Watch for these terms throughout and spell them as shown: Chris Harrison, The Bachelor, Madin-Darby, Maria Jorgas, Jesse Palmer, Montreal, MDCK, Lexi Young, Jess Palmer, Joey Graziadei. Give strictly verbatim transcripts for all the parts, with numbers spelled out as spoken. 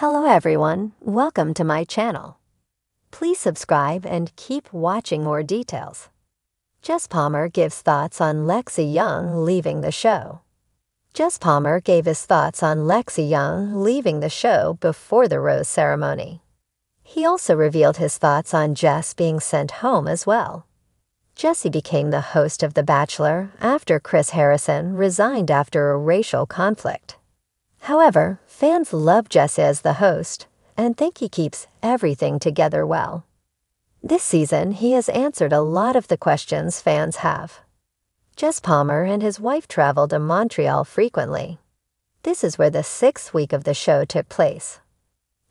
Hello everyone, welcome to my channel. Please subscribe and keep watching more details. Jess Palmer gives thoughts on Lexi Young leaving the show. Jess Palmer gave his thoughts on Lexi Young leaving the show before the rose ceremony. He also revealed his thoughts on Jess being sent home as well. Jesse became the host of The Bachelor after Chris Harrison resigned after a racial conflict. However, fans love Jesse as the host and think he keeps everything together well. This season, he has answered a lot of the questions fans have. Jess Palmer and his wife travel to Montreal frequently. This is where the sixth week of the show took place.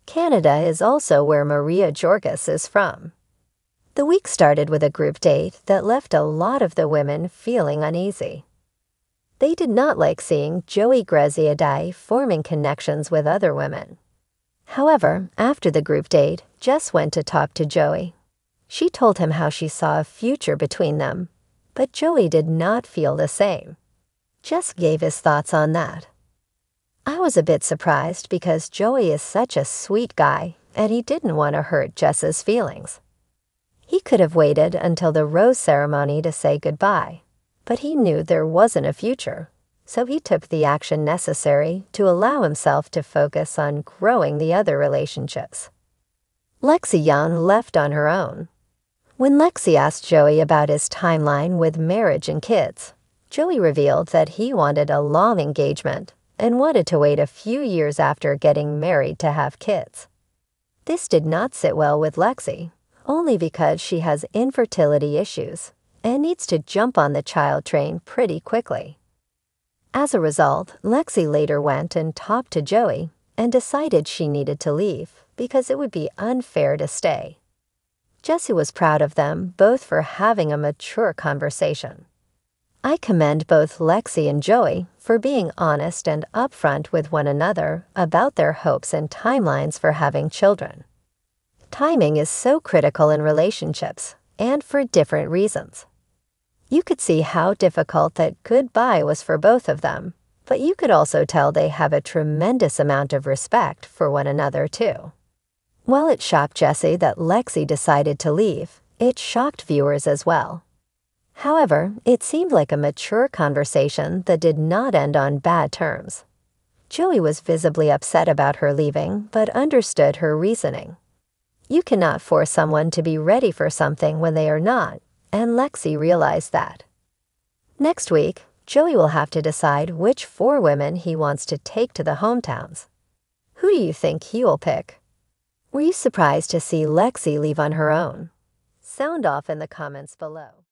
Canada is also where Maria Jorgas is from. The week started with a group date that left a lot of the women feeling uneasy. They did not like seeing Joey Graziadei forming connections with other women. However, after the group date, Jess went to talk to Joey. She told him how she saw a future between them, but Joey did not feel the same. Jess gave his thoughts on that. I was a bit surprised because Joey is such a sweet guy and he didn't want to hurt Jess's feelings. He could have waited until the rose ceremony to say goodbye, but he knew there wasn't a future, so he took the action necessary to allow himself to focus on growing the other relationships. Lexi Young left on her own. When Lexi asked Joey about his timeline with marriage and kids, Joey revealed that he wanted a long engagement and wanted to wait a few years after getting married to have kids. This did not sit well with Lexi, only because she has infertility issues and needs to jump on the child train pretty quickly. As a result, Lexi later went and talked to Joey and decided she needed to leave because it would be unfair to stay. Jesse was proud of them both for having a mature conversation. I commend both Lexi and Joey for being honest and upfront with one another about their hopes and timelines for having children. Timing is so critical in relationships, and for different reasons. You could see how difficult that goodbye was for both of them, but you could also tell they have a tremendous amount of respect for one another too. While it shocked Jesse that Lexi decided to leave, it shocked viewers as well. However, it seemed like a mature conversation that did not end on bad terms. Joey was visibly upset about her leaving, but understood her reasoning. You cannot force someone to be ready for something when they are not, and Lexi realized that. Next week, Joey will have to decide which four women he wants to take to the hometowns. Who do you think he will pick? Were you surprised to see Lexi leave on her own? Sound off in the comments below.